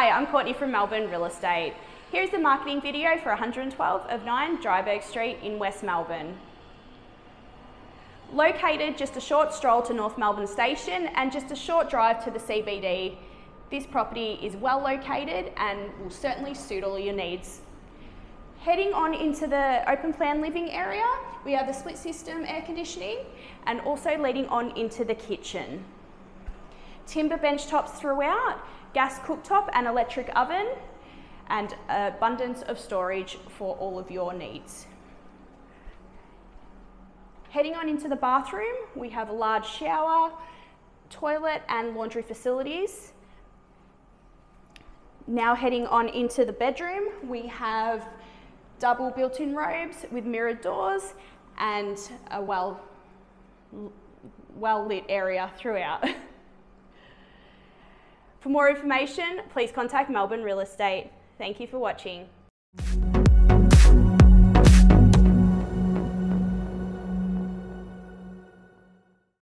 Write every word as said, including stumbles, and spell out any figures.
Hi, I'm Courtney from Melbourne Real Estate. Here's the marketing video for one twelve of nine Dryburgh Street in West Melbourne. Located just a short stroll to North Melbourne Station and just a short drive to the C B D, this property is well located and will certainly suit all your needs. Heading on into the open plan living area, we have the split system air conditioning and also leading on into the kitchen. Timber bench tops throughout, gas cooktop and electric oven, and abundance of storage for all of your needs. Heading on into the bathroom, we have a large shower, toilet and laundry facilities. Now heading on into the bedroom, we have double built-in robes with mirrored doors and a well, well-lit area throughout. For more information, please contact Melbourne Real Estate. Thank you for watching.